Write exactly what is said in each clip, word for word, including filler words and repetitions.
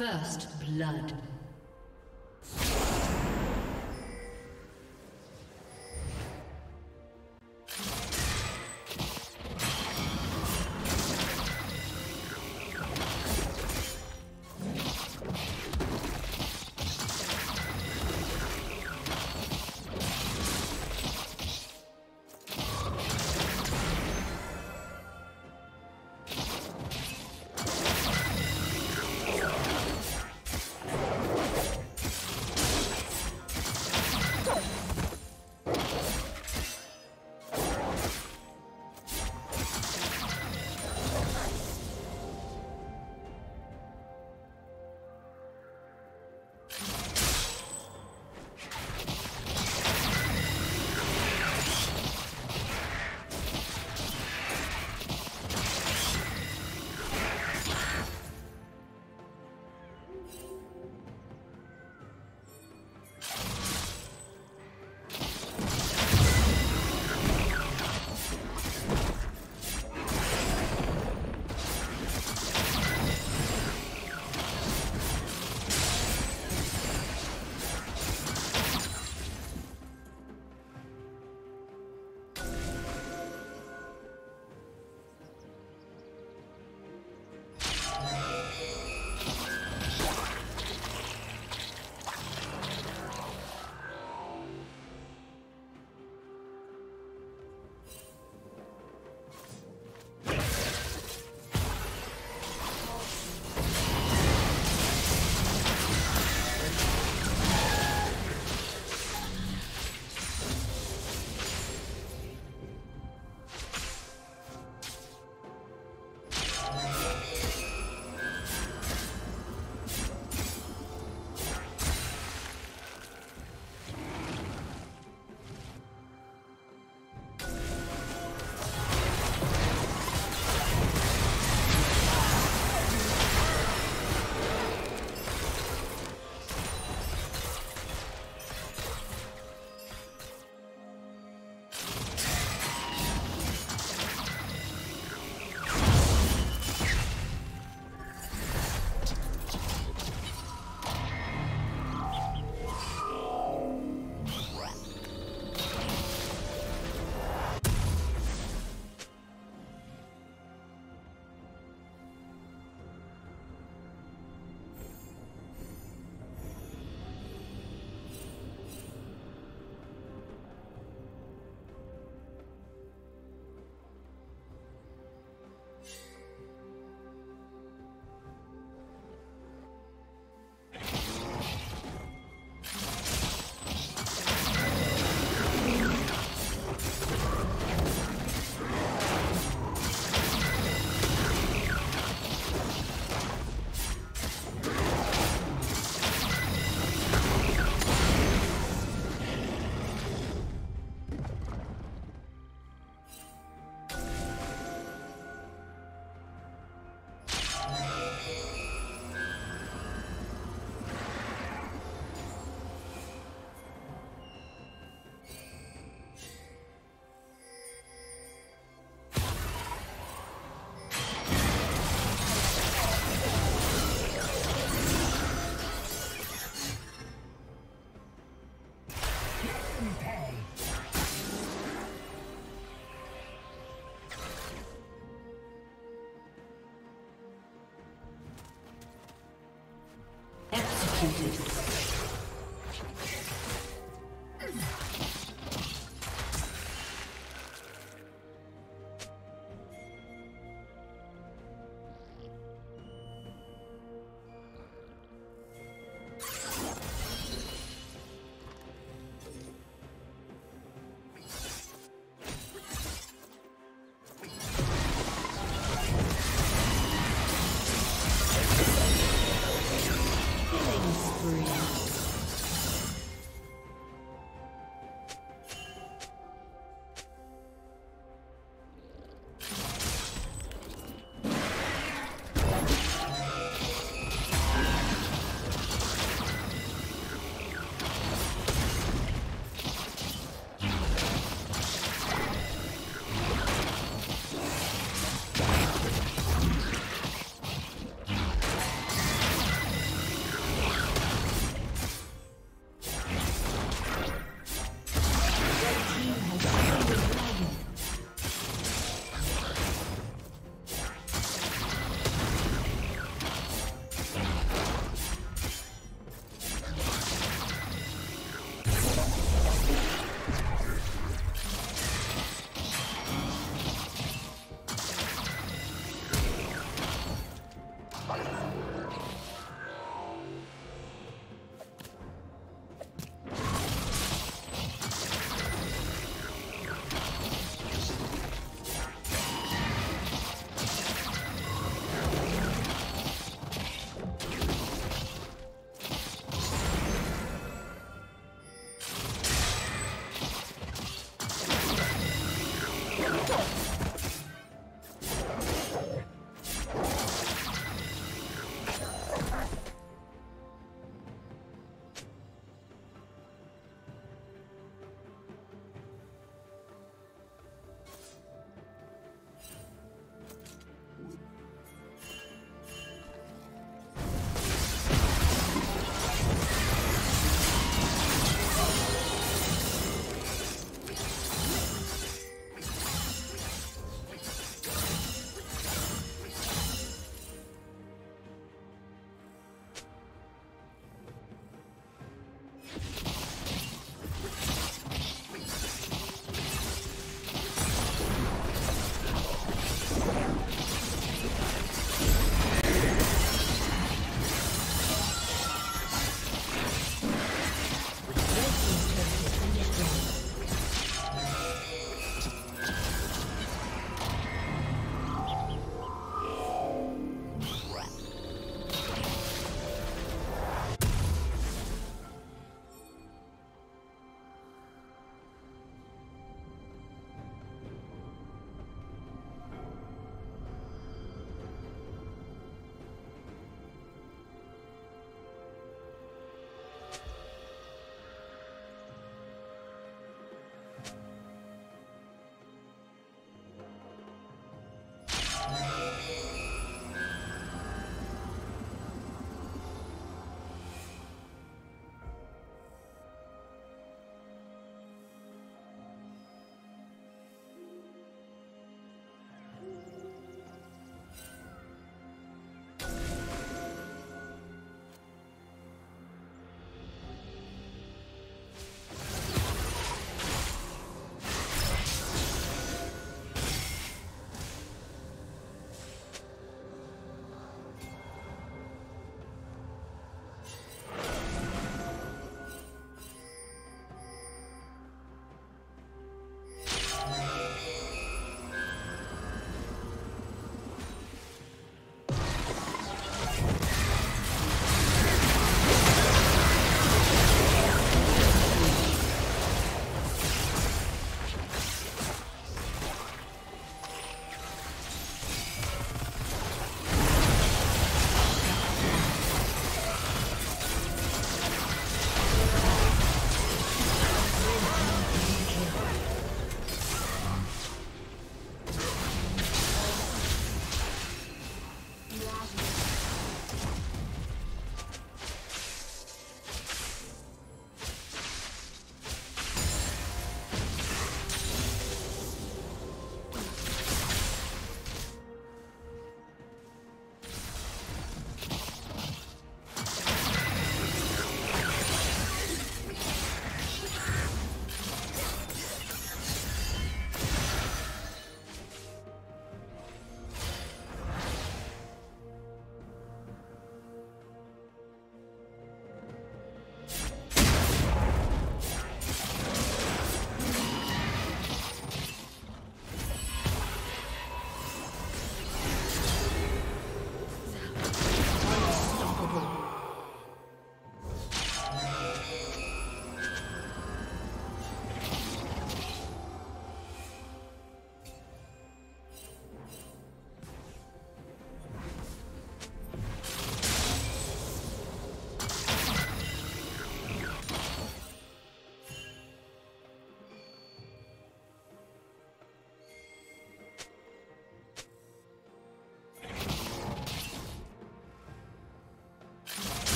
First blood. Killing spree.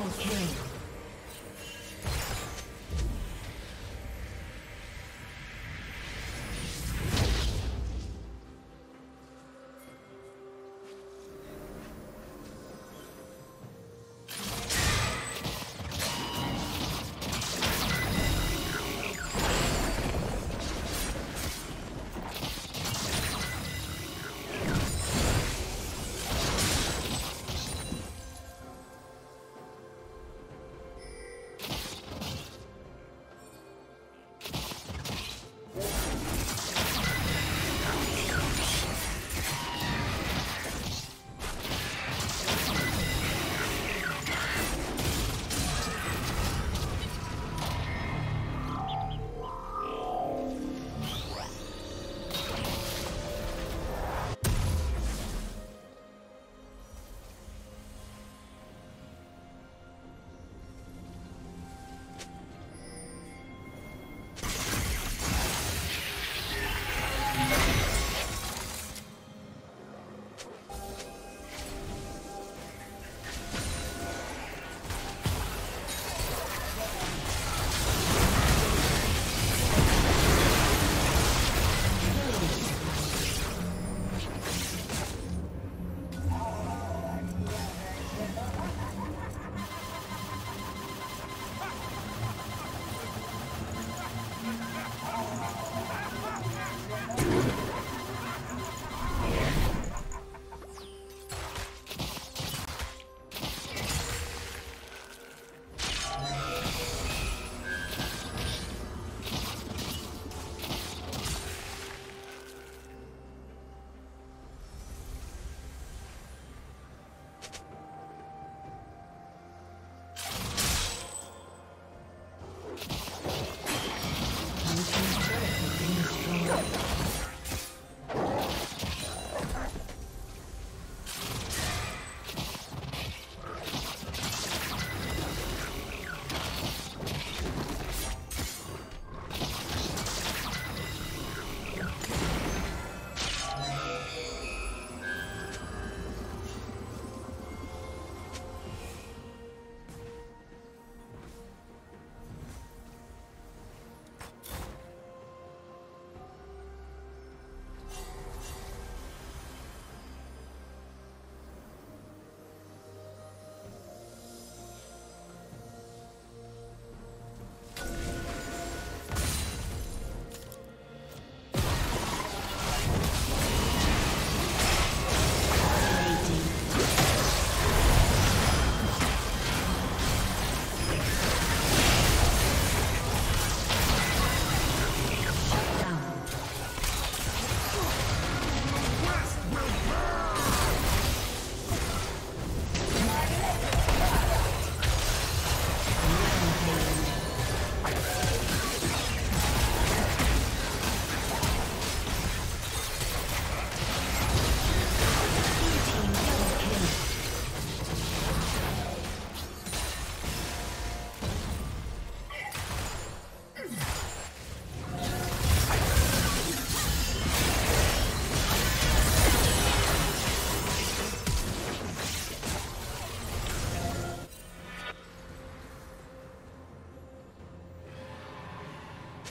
Double kill.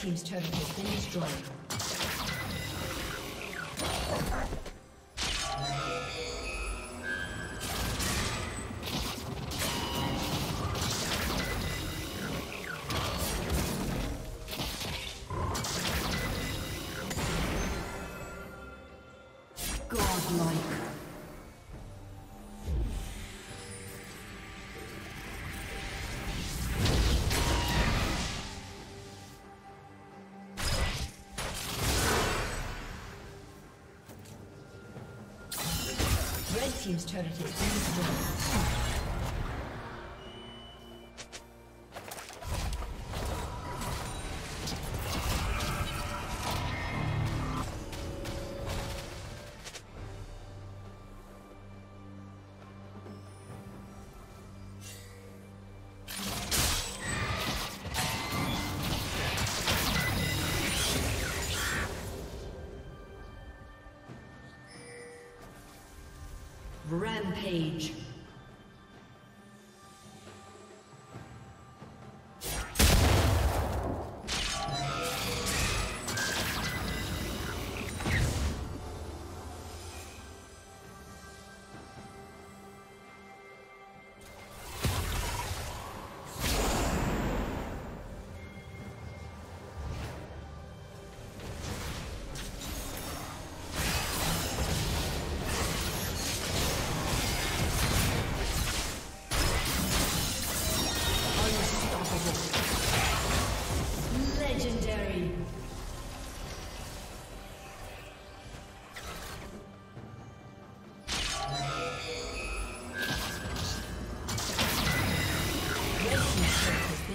Team's turret has been destroyed. Team's turret has been destroyed. Rampage.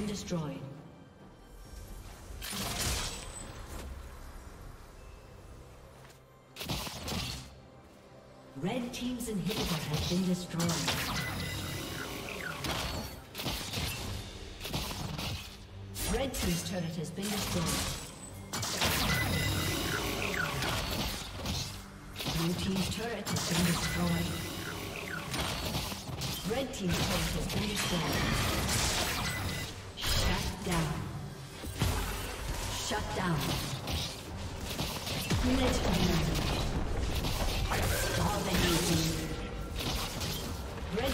Destroyed. Red team's inhibitor has been destroyed. Red team's turret has been destroyed. Blue team's turret has been destroyed. Red team's turret has been destroyed. Down. Shut down. Let's Red